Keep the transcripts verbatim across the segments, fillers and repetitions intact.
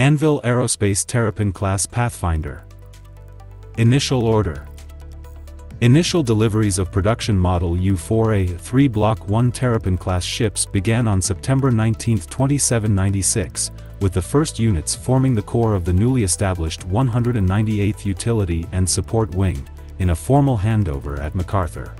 Anvil Aerospace Terrapin-class Pathfinder. Initial order. Initial deliveries of production model U four A three Block one Terrapin-class ships began on September nineteenth twenty-seven ninety-six, with the first units forming the core of the newly established one hundred ninety-eighth Utility and Support Wing, in a formal handover at MacArthur.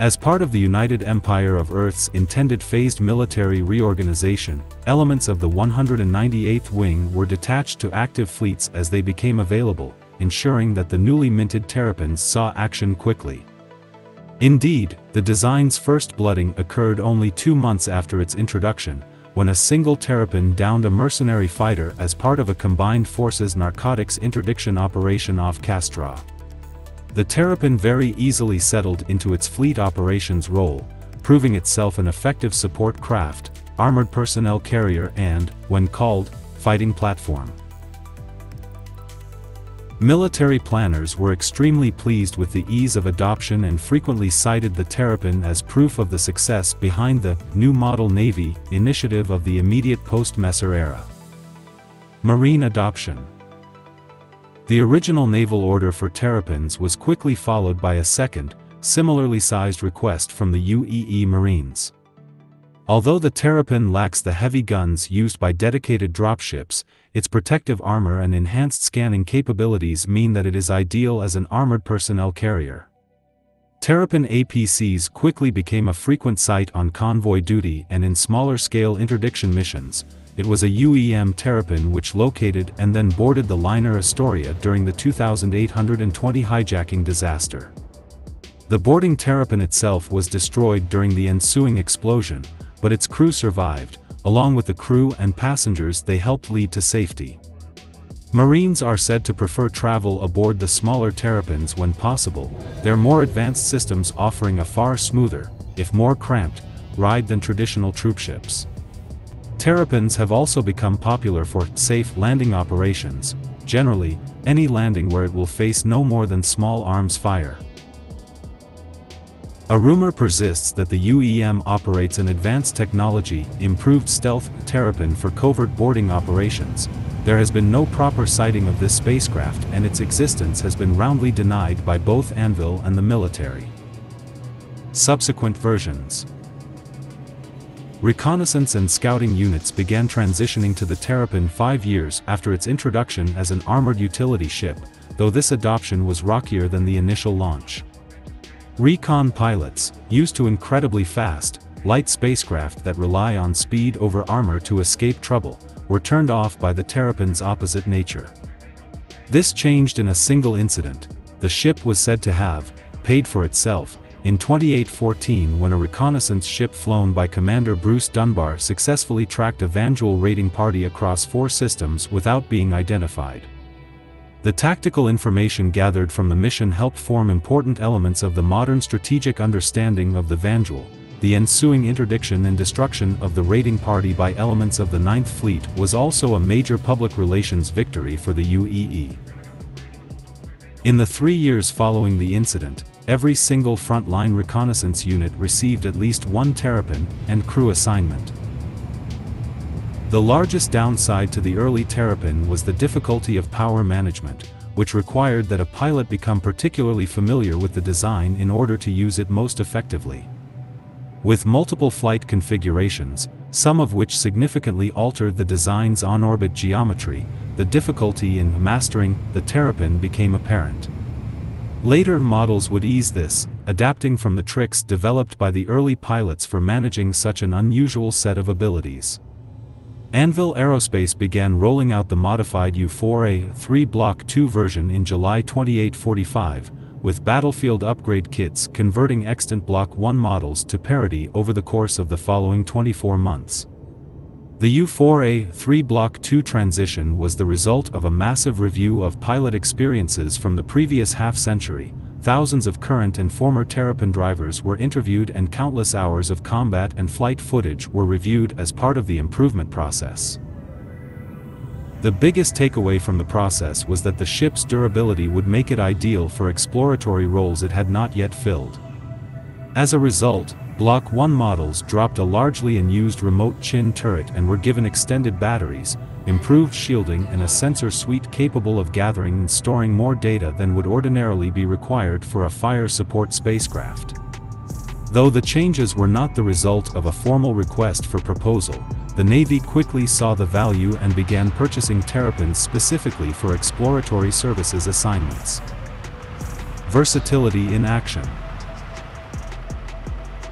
As part of the United Empire of Earth's intended phased military reorganization, elements of the one hundred ninety-eighth Wing were detached to active fleets as they became available, ensuring that the newly minted Terrapins saw action quickly. Indeed, the design's first blooding occurred only two months after its introduction, when a single Terrapin downed a mercenary fighter as part of a combined forces narcotics interdiction operation off Castra. The Terrapin very easily settled into its fleet operations role, proving itself an effective support craft, armored personnel carrier and, when called, fighting platform. Military planners were extremely pleased with the ease of adoption and frequently cited the Terrapin as proof of the success behind the New Model Navy initiative of the immediate post-Messer era. Marine adoption. The original naval order for Terrapins was quickly followed by a second, similarly sized request from the U E E Marines. Although the Terrapin lacks the heavy guns used by dedicated dropships, its protective armor and enhanced scanning capabilities mean that it is ideal as an armored personnel carrier. Terrapin A P Cs quickly became a frequent sight on convoy duty and in smaller-scale interdiction missions. It was a U E M Terrapin which located and then boarded the liner Astoria during the two thousand eight hundred twenty hijacking disaster. The boarding Terrapin itself was destroyed during the ensuing explosion, but its crew survived, along with the crew and passengers they helped lead to safety. Marines are said to prefer travel aboard the smaller Terrapins when possible, their more advanced systems offering a far smoother, if more cramped, ride than traditional troopships. Terrapins have also become popular for safe landing operations, generally, any landing where it will face no more than small arms fire. A rumor persists that the U E M operates an advanced technology, improved stealth Terrapin for covert boarding operations. There has been no proper sighting of this spacecraft and its existence has been roundly denied by both Anvil and the military. Subsequent versions. Reconnaissance and scouting units began transitioning to the Terrapin five years after its introduction as an armored utility ship, though this adoption was rockier than the initial launch. Recon pilots, used to incredibly fast, light spacecraft that rely on speed over armor to escape trouble, were turned off by the Terrapin's opposite nature. This changed in a single incident. The ship was said to have paid for itself in twenty-eight fourteen when a reconnaissance ship flown by Commander Bruce Dunbar successfully tracked a Vanduul raiding party across four systems without being identified. The tactical information gathered from the mission helped form important elements of the modern strategic understanding of the Vanduul. The ensuing interdiction and destruction of the raiding party by elements of the ninth Fleet was also a major public relations victory for the U E E. In the three years following the incident, every single frontline reconnaissance unit received at least one Terrapin and crew assignment. The largest downside to the early Terrapin was the difficulty of power management, which required that a pilot become particularly familiar with the design in order to use it most effectively. With multiple flight configurations, some of which significantly altered the design's on-orbit geometry, the difficulty in mastering the Terrapin became apparent. Later models would ease this, adapting from the tricks developed by the early pilots for managing such an unusual set of abilities. Anvil Aerospace began rolling out the modified U four A three Block two version in July twenty-eight forty-five, with battlefield upgrade kits converting extant Block one models to parity over the course of the following twenty-four months. The U four A three Block two transition was the result of a massive review of pilot experiences from the previous half-century. Thousands of current and former Terrapin drivers were interviewed and countless hours of combat and flight footage were reviewed as part of the improvement process. The biggest takeaway from the process was that the ship's durability would make it ideal for exploratory roles it had not yet filled. As a result, Block one models dropped a largely unused remote chin turret and were given extended batteries, improved shielding and a sensor suite capable of gathering and storing more data than would ordinarily be required for a fire support spacecraft. Though the changes were not the result of a formal request for proposal, the Navy quickly saw the value and began purchasing Terrapins specifically for exploratory services assignments. Versatility in action.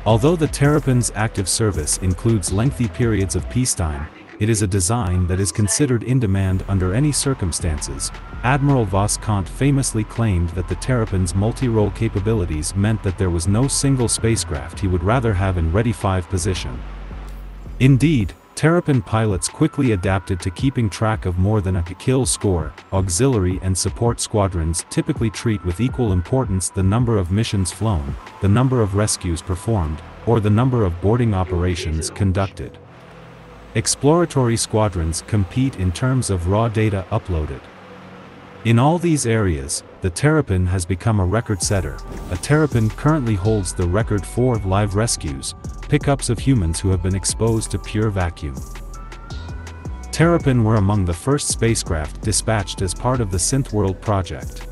Although the Terrapin's active service includes lengthy periods of peacetime, it is a design that is considered in demand under any circumstances. Admiral Vos Kant famously claimed that the Terrapin's multi-role capabilities meant that there was no single spacecraft he would rather have in ready five position. Indeed, Terrapin pilots quickly adapted to keeping track of more than a kill score. Auxiliary and support squadrons typically treat with equal importance the number of missions flown, the number of rescues performed, or the number of boarding operations conducted. Exploratory squadrons compete in terms of raw data uploaded. In all these areas, the Terrapin has become a record setter. A Terrapin currently holds the record for live rescues, pickups of humans who have been exposed to pure vacuum. Terrapin were among the first spacecraft dispatched as part of the Synth World project.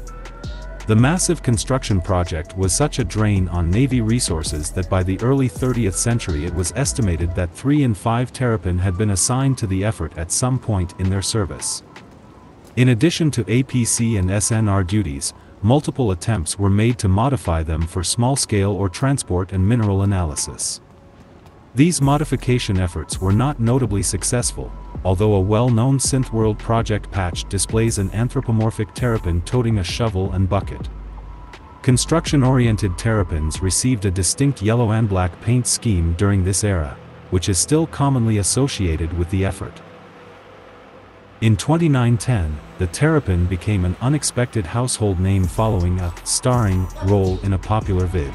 The massive construction project was such a drain on Navy resources that by the early thirtieth century it was estimated that three in five Terrapin had been assigned to the effort at some point in their service. In addition to A P C and S N R duties, multiple attempts were made to modify them for small-scale or transport and mineral analysis. These modification efforts were not notably successful, although a well-known Synth World project patch displays an anthropomorphic Terrapin toting a shovel and bucket. Construction-oriented Terrapins received a distinct yellow and black paint scheme during this era, which is still commonly associated with the effort. In twenty-nine ten, the Terrapin became an unexpected household name following a starring role in a popular vid.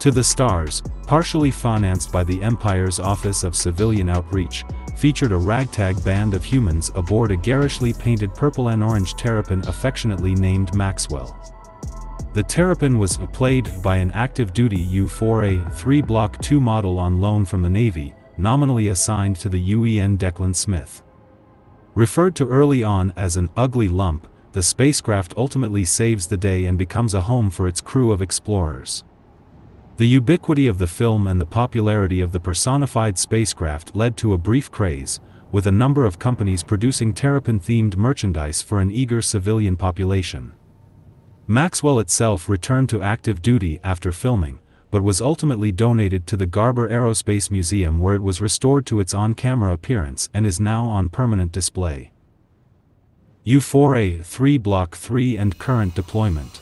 To the Stars, partially financed by the Empire's Office of Civilian Outreach, featured a ragtag band of humans aboard a garishly painted purple and orange Terrapin affectionately named Maxwell. The Terrapin was played by an active-duty U four A three Block two model on loan from the Navy, nominally assigned to the U E N Declan Smith. Referred to early on as an ugly lump, the spacecraft ultimately saves the day and becomes a home for its crew of explorers. The ubiquity of the film and the popularity of the personified spacecraft led to a brief craze, with a number of companies producing Terrapin-themed merchandise for an eager civilian population. Maxwell itself returned to active duty after filming, but was ultimately donated to the Garber Aerospace Museum where it was restored to its on-camera appearance and is now on permanent display. U four A three Block three and current deployment.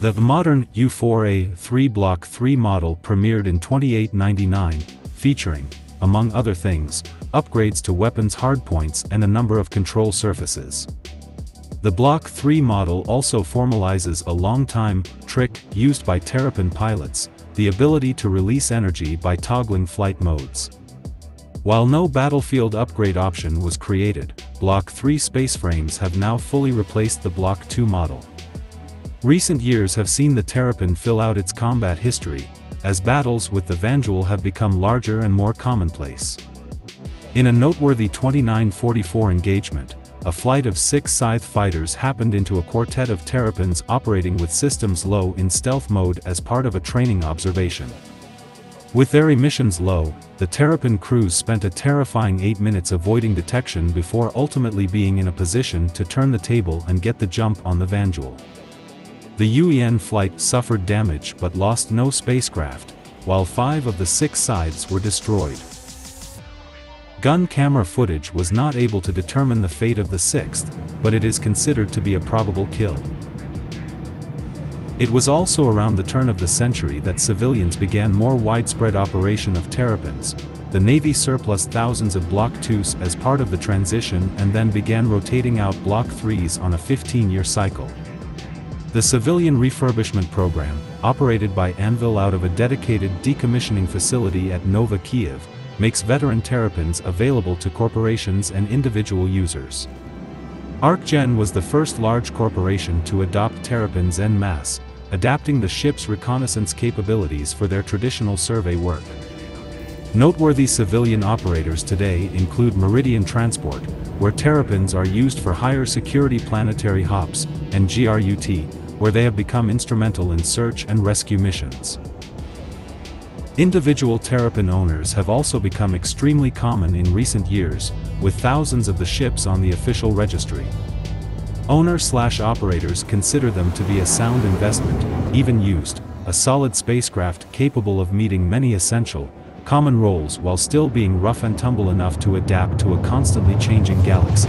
The modern U four A three Block three model premiered in twenty-eight ninety-nine, featuring, among other things, upgrades to weapons hardpoints and a number of control surfaces. The Block three model also formalizes a long-time trick used by Terrapin pilots, the ability to release energy by toggling flight modes. While no battlefield upgrade option was created, Block three spaceframes have now fully replaced the Block two model. Recent years have seen the Terrapin fill out its combat history, as battles with the Vanduul have become larger and more commonplace. In a noteworthy twenty-nine forty-four engagement, a flight of six Scythe fighters happened into a quartet of Terrapins operating with systems low in stealth mode as part of a training observation. With their emissions low, the Terrapin crews spent a terrifying eight minutes avoiding detection before ultimately being in a position to turn the table and get the jump on the Vanduul. The U E N flight suffered damage but lost no spacecraft, while five of the six sides were destroyed. Gun camera footage was not able to determine the fate of the sixth, but it is considered to be a probable kill. It was also around the turn of the century that civilians began more widespread operation of Terrapins. The Navy surplused thousands of Block twos as part of the transition and then began rotating out Block threes on a fifteen-year cycle. The civilian refurbishment program, operated by Anvil out of a dedicated decommissioning facility at Nova Kiev, makes veteran Terrapins available to corporations and individual users. Arkgen was the first large corporation to adopt Terrapins en masse, adapting the ship's reconnaissance capabilities for their traditional survey work. Noteworthy civilian operators today include Meridian Transport, where Terrapins are used for higher security planetary hops, and GRUT, where they have become instrumental in search and rescue missions. Individual Terrapin owners have also become extremely common in recent years, with thousands of the ships on the official registry. Owner-slash-operators consider them to be a sound investment, even used, a solid spacecraft capable of meeting many essential, common roles while still being rough and tumble enough to adapt to a constantly changing galaxy.